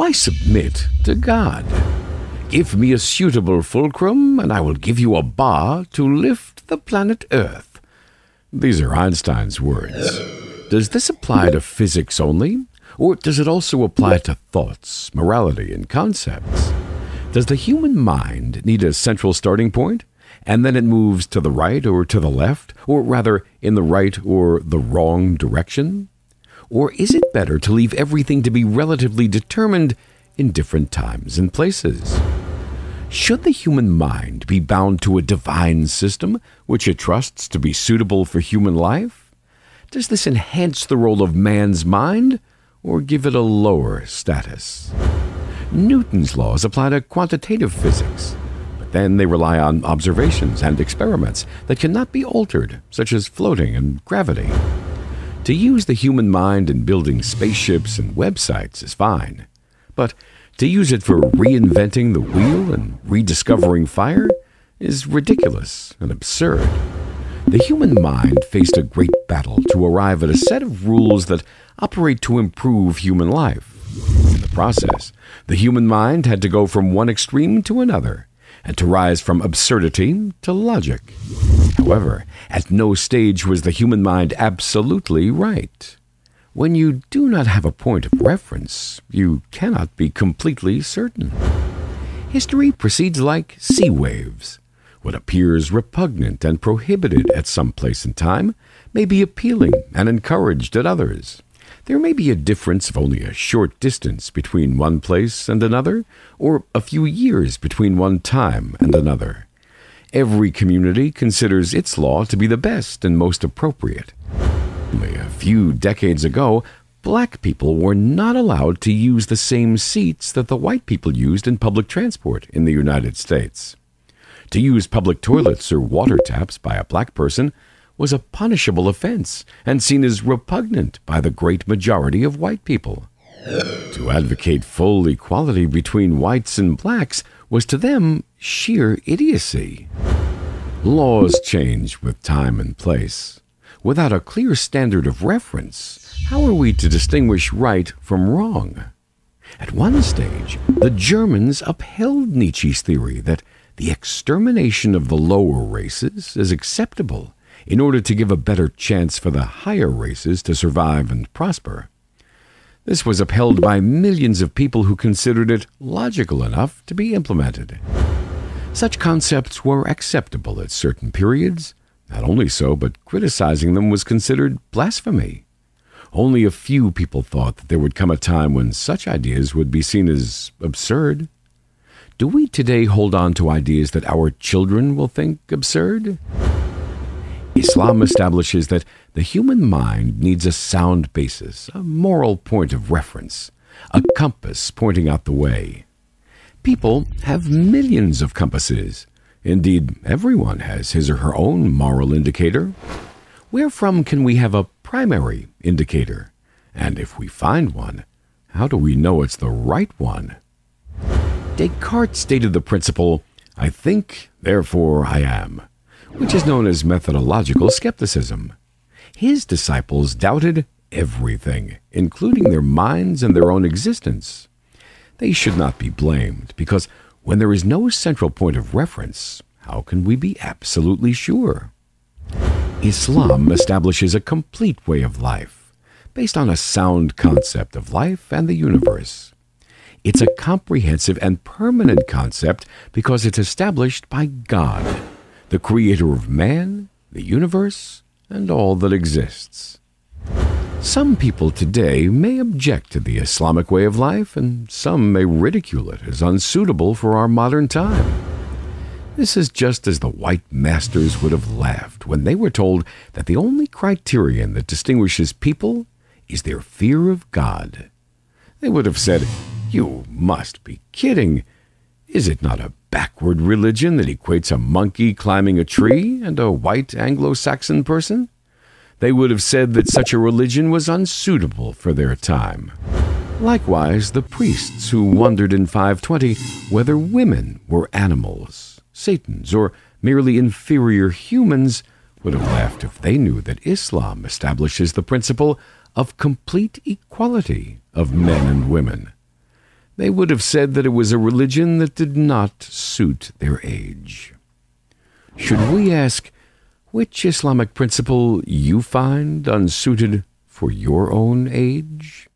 Why submit to God? Give me a suitable fulcrum, and I will give you a bar to lift the planet Earth. These are Einstein's words. Does this apply to physics only, or does it also apply to thoughts, morality, and concepts? Does the human mind need a central starting point, and then it moves to the right or to the left, or rather in the right or the wrong direction? Or is it better to leave everything to be relatively determined in different times and places? Should the human mind be bound to a divine system which it trusts to be suitable for human life? Does this enhance the role of man's mind or give it a lower status? Newton's laws apply to quantitative physics, but then they rely on observations and experiments that cannot be altered, such as floating and gravity. To use the human mind in building spaceships and websites is fine. But to use it for reinventing the wheel and rediscovering fire is ridiculous and absurd. The human mind faced a great battle to arrive at a set of rules that operate to improve human life. In the process, the human mind had to go from one extreme to another, and to rise from absurdity to logic. However, at no stage was the human mind absolutely right. When you do not have a point of reference, you cannot be completely certain. History proceeds like sea waves. What appears repugnant and prohibited at some place and time may be appealing and encouraged at others. There may be a difference of only a short distance between one place and another, or a few years between one time and another. Every community considers its law to be the best and most appropriate. Only a few decades ago, black people were not allowed to use the same seats that the white people used in public transport in the United States. To use public toilets or water taps by a black person was a punishable offense and seen as repugnant by the great majority of white people. To advocate full equality between whites and blacks was to them sheer idiocy. Laws change with time and place. Without a clear standard of reference, how are we to distinguish right from wrong? At one stage, the Germans upheld Nietzsche's theory that the extermination of the lower races is acceptable in order to give a better chance for the higher races to survive and prosper. This was upheld by millions of people who considered it logical enough to be implemented. Such concepts were acceptable at certain periods. Not only so, but criticizing them was considered blasphemy. Only a few people thought that there would come a time when such ideas would be seen as absurd. Do we today hold on to ideas that our children will think absurd? Islam establishes that the human mind needs a sound basis, a moral point of reference, a compass pointing out the way. People have millions of compasses. Indeed, everyone has his or her own moral indicator. Wherefrom can we have a primary indicator? And if we find one, how do we know it's the right one? Descartes stated the principle, "I think, therefore I am," which is known as methodological skepticism. His disciples doubted everything, including their minds and their own existence. They should not be blamed, because when there is no central point of reference, how can we be absolutely sure? Islam establishes a complete way of life, based on a sound concept of life and the universe. It's a comprehensive and permanent concept because it's established by God, the creator of man, the universe, and all that exists. Some people today may object to the Islamic way of life, and some may ridicule it as unsuitable for our modern time. This is just as the white masters would have laughed when they were told that the only criterion that distinguishes people is their fear of God. They would have said, "You must be kidding. Is it not a backward religion that equates a monkey climbing a tree and a white Anglo-Saxon person?" They would have said that such a religion was unsuitable for their time. Likewise, the priests who wondered in 520 whether women were animals, satans, or merely inferior humans would have laughed if they knew that Islam establishes the principle of complete equality of men and women. they would have said that it was a religion that did not suit their age. Should we ask which Islamic principle you find unsuited for your own age?